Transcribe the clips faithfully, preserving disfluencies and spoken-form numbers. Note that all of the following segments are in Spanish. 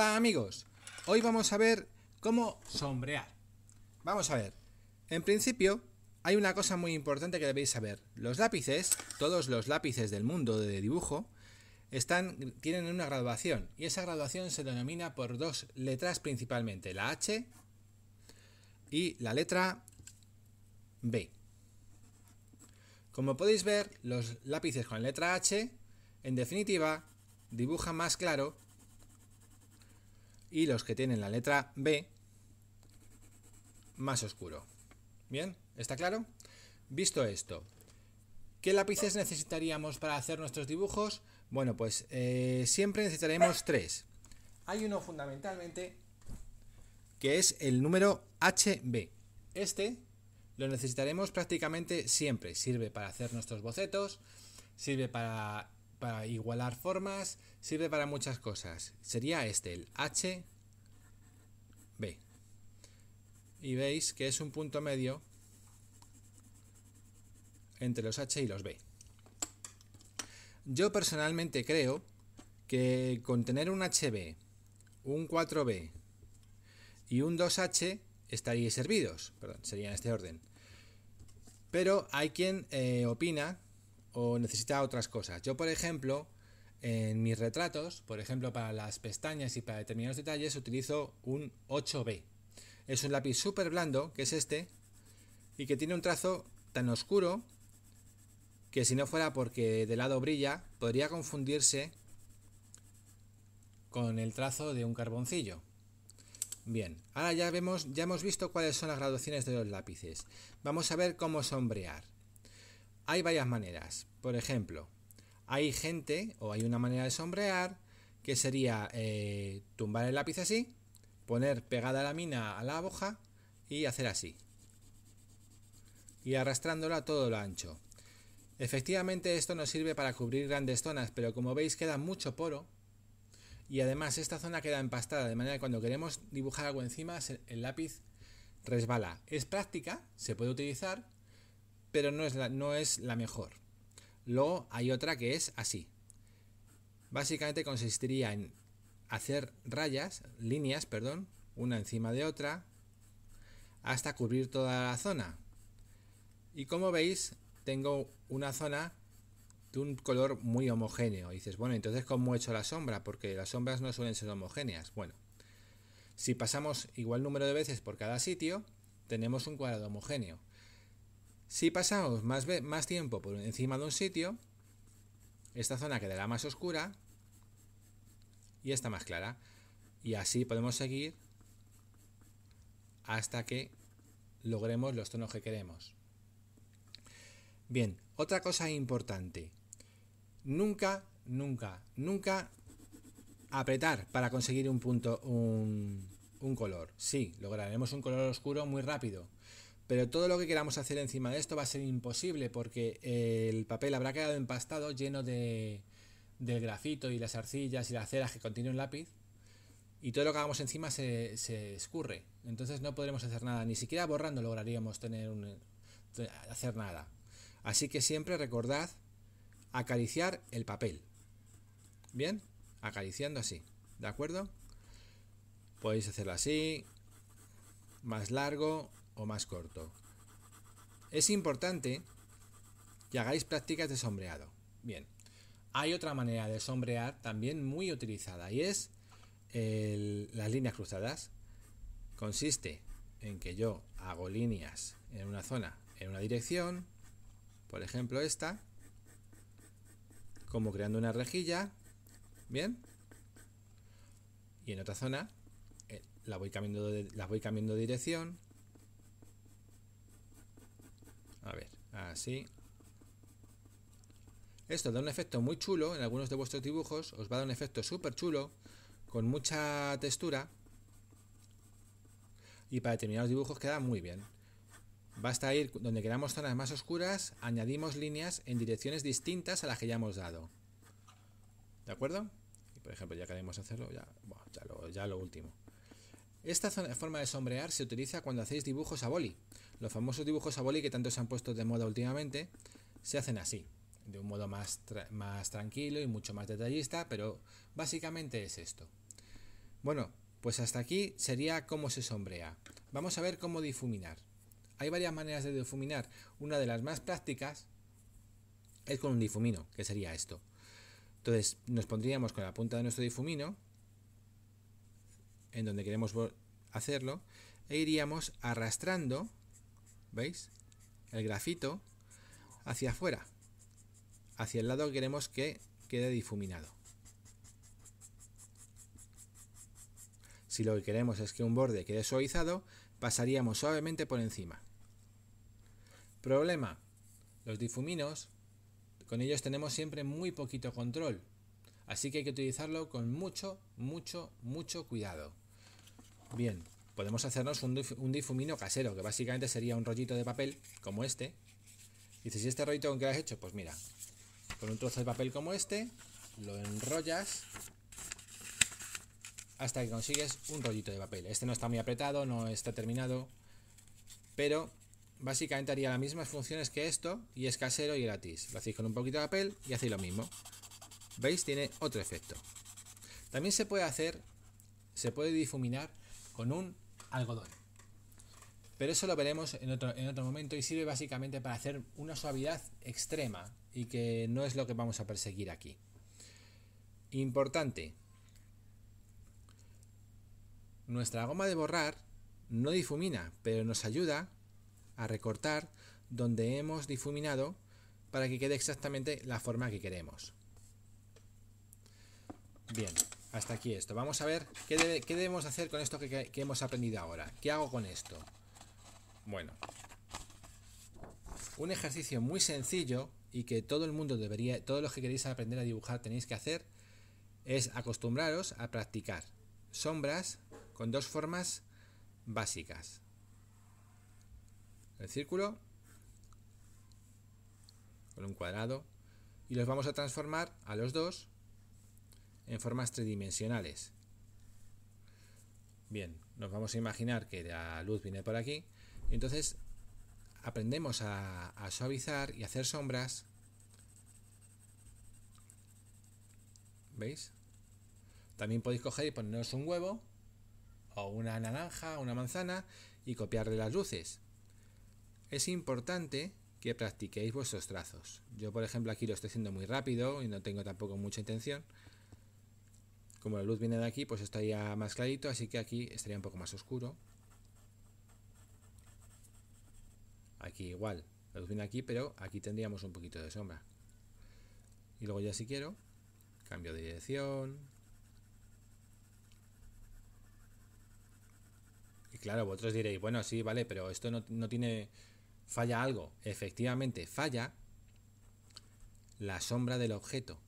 Hola amigos, hoy vamos a ver cómo sombrear. Vamos a ver, en principio hay una cosa muy importante que debéis saber. Los lápices, todos los lápices del mundo de dibujo, están, tienen una graduación, y esa graduación se denomina por dos letras principalmente, la H y la letra B. Como podéis ver, los lápices con letra H, en definitiva, dibujan más claro, y los que tienen la letra B, más oscuro. ¿Bien? ¿Está claro? Visto esto, ¿qué lápices necesitaríamos para hacer nuestros dibujos? Bueno, pues eh, siempre necesitaremos tres. Hay uno fundamentalmente que es el número H B. Este lo necesitaremos prácticamente siempre. Sirve para hacer nuestros bocetos, sirve para, para igualar formas, sirve para muchas cosas. Sería este, el H B. Y veis que es un punto medio entre los H y los B. Yo personalmente creo que con tener un H B, un cuatro B y un dos H estaríais servidos, perdón, sería en este orden. Pero hay quien eh, opina o necesita otras cosas. Yo, por ejemplo, en mis retratos, por ejemplo, para las pestañas y para determinados detalles, utilizo un ocho B. Es un lápiz súper blando, que es este, y que tiene un trazo tan oscuro que si no fuera porque de lado brilla, podría confundirse con el trazo de un carboncillo. Bien, ahora ya vemos, ya hemos visto cuáles son las graduaciones de los lápices. Vamos a ver cómo sombrear. Hay varias maneras. Por ejemplo, hay gente, o hay una manera de sombrear, que sería eh, tumbar el lápiz así, poner pegada la mina a la hoja y hacer así. Y arrastrándola a todo lo ancho. Efectivamente esto nos sirve para cubrir grandes zonas, pero como veis queda mucho poro y además esta zona queda empastada, de manera que cuando queremos dibujar algo encima el lápiz resbala. Es práctica, se puede utilizar, pero no es la, no es la mejor. Luego hay otra que es así. Básicamente consistiría en hacer rayas, líneas, perdón, una encima de otra hasta cubrir toda la zona. Y como veis, tengo una zona de un color muy homogéneo. Y dices, bueno, entonces ¿cómo he hecho la sombra? Porque las sombras no suelen ser homogéneas. Bueno, si pasamos igual número de veces por cada sitio, tenemos un cuadrado homogéneo. Si pasamos más, más tiempo por encima de un sitio, esta zona quedará más oscura y esta más clara. Y así podemos seguir hasta que logremos los tonos que queremos. Bien, otra cosa importante, nunca, nunca, nunca apretar para conseguir un punto, un, un color. Sí, lograremos un color oscuro muy rápido, pero todo lo que queramos hacer encima de esto va a ser imposible porque el papel habrá quedado empastado, lleno de, del grafito y las arcillas y las ceras que contiene un lápiz, y todo lo que hagamos encima se, se escurre. Entonces no podremos hacer nada, ni siquiera borrando lograríamos tener un, hacer nada. Así que siempre recordad acariciar el papel. ¿Bien? Acariciando así. ¿De acuerdo? Podéis hacerlo así, más largo o más corto. Es importante que hagáis prácticas de sombreado. Bien. Hay otra manera de sombrear también muy utilizada y es el, las líneas cruzadas. Consiste en que yo hago líneas en una zona, en una dirección. Por ejemplo esta, como creando una rejilla, ¿bien? Y en otra zona eh, la voy cambiando de, la voy cambiando de dirección. A ver, así. Esto da un efecto muy chulo en algunos de vuestros dibujos, os va a dar un efecto súper chulo, con mucha textura. Y para determinados dibujos queda muy bien. Basta ir donde queramos zonas más oscuras, añadimos líneas en direcciones distintas a las que ya hemos dado. ¿De acuerdo? Y por ejemplo, ya queremos hacerlo, ya, bueno, ya, lo, ya lo último. Esta zona, forma de sombrear se utiliza cuando hacéis dibujos a boli. Los famosos dibujos a boli que tanto se han puesto de moda últimamente, se hacen así, de un modo más, tra más tranquilo y mucho más detallista, pero básicamente es esto. Bueno, pues hasta aquí sería cómo se sombrea. Vamos a ver cómo difuminar. Hay varias maneras de difuminar. Una de las más prácticas es con un difumino, que sería esto. Entonces nos pondríamos con la punta de nuestro difumino en donde queremos hacerlo e iríamos arrastrando, ¿veis?, el grafito hacia afuera, hacia el lado que queremos que quede difuminado. Si lo que queremos es que un borde quede suavizado, pasaríamos suavemente por encima. Problema: los difuminos, con ellos tenemos siempre muy poquito control, así que hay que utilizarlo con mucho, mucho, mucho cuidado. Bien, podemos hacernos un, dif un difumino casero, que básicamente sería un rollito de papel como este. Dices, ¿y este rollito con qué lo has hecho? Pues mira, con un trozo de papel como este, lo enrollas hasta que consigues un rollito de papel. Este no está muy apretado, no está terminado, pero básicamente haría las mismas funciones que esto y es casero y gratis. Lo hacéis con un poquito de papel y hacéis lo mismo. ¿Veis? Tiene otro efecto. También se puede hacer, se puede difuminar con un algodón, pero eso lo veremos en otro, en otro momento, y sirve básicamente para hacer una suavidad extrema y que no es lo que vamos a perseguir aquí. Importante: nuestra goma de borrar no difumina, pero nos ayuda a recortar donde hemos difuminado para que quede exactamente la forma que queremos. Bien, hasta aquí esto. Vamos a ver qué, debe, qué debemos hacer con esto que, que hemos aprendido ahora. ¿Qué hago con esto? Bueno, un ejercicio muy sencillo y que todo el mundo debería, todos los que queréis aprender a dibujar tenéis que hacer, es acostumbraros a practicar sombras con dos formas básicas: el círculo con un cuadrado, y los vamos a transformar a los dos en formas tridimensionales. Bien, nos vamos a imaginar que la luz viene por aquí, y entonces aprendemos a, a suavizar y hacer sombras. ¿Veis? También podéis coger y poneros un huevo o una naranja, una manzana, y copiarle las luces. Es importante que practiquéis vuestros trazos. Yo, por ejemplo, aquí lo estoy haciendo muy rápido y no tengo tampoco mucha intención. Como la luz viene de aquí, pues estaría más clarito, así que aquí estaría un poco más oscuro. Aquí igual, la luz viene aquí, pero aquí tendríamos un poquito de sombra. Y luego ya, si quiero, cambio de dirección. Y claro, vosotros diréis, bueno, sí, vale, pero esto no, no tiene... falla algo. Efectivamente, falla la sombra del objeto.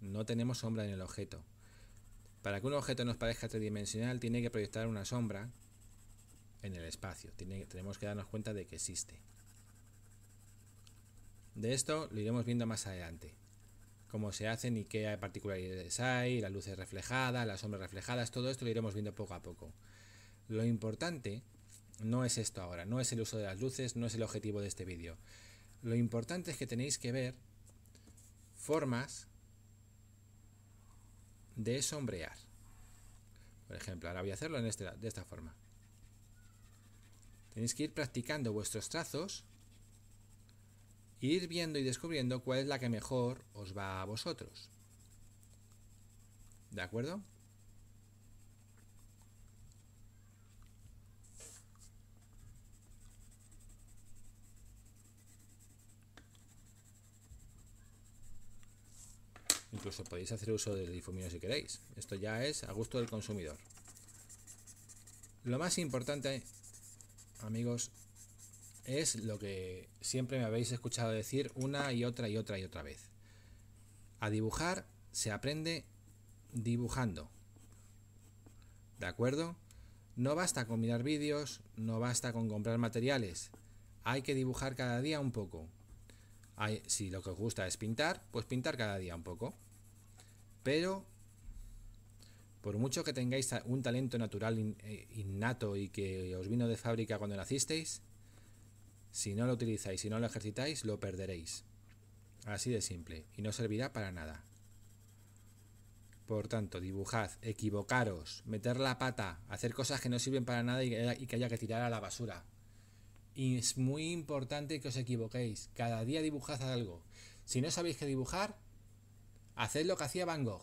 No tenemos sombra en el objeto. Para que un objeto nos parezca tridimensional, tiene que proyectar una sombra en el espacio. Tiene, tenemos que darnos cuenta de que existe. De esto lo iremos viendo más adelante, cómo se hacen y qué particularidades hay, las luces reflejadas, las sombras reflejadas, todo esto lo iremos viendo poco a poco. Lo importante no es esto ahora, no es el uso de las luces, no es el objetivo de este vídeo. Lo importante es que tenéis que ver formas de sombrear. Por ejemplo, ahora voy a hacerlo en este, de esta forma. Tenéis que ir practicando vuestros trazos, e ir viendo y descubriendo cuál es la que mejor os va a vosotros. ¿De acuerdo? Incluso podéis hacer uso del difumino si queréis. Esto ya es a gusto del consumidor. Lo más importante, amigos, es lo que siempre me habéis escuchado decir una y otra y otra y otra vez. A dibujar se aprende dibujando. ¿De acuerdo? No basta con mirar vídeos, no basta con comprar materiales. Hay que dibujar cada día un poco. Hay, si lo que os gusta es pintar, pues pintar cada día un poco. Pero por mucho que tengáis un talento natural innato y que os vino de fábrica cuando nacisteis, si no lo utilizáis, si no lo ejercitáis, lo perderéis. Así de simple. Y no servirá para nada. Por tanto, dibujad, equivocaros, meter la pata, hacer cosas que no sirven para nada y que haya que tirar a la basura. Y es muy importante que os equivoquéis. Cada día dibujad algo. Si no sabéis qué dibujar, haced lo que hacía Van Gogh.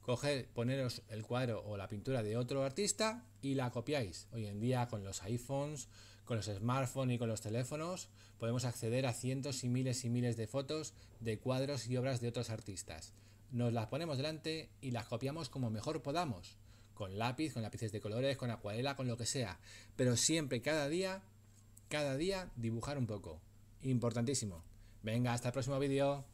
Coged, poneros el cuadro o la pintura de otro artista y la copiáis. Hoy en día con los iPhones, con los smartphones y con los teléfonos podemos acceder a cientos y miles y miles de fotos de cuadros y obras de otros artistas. Nos las ponemos delante y las copiamos como mejor podamos. Con lápiz, con lápices de colores, con acuarela, con lo que sea. Pero siempre, cada día, cada día dibujar un poco. Importantísimo. Venga, hasta el próximo vídeo.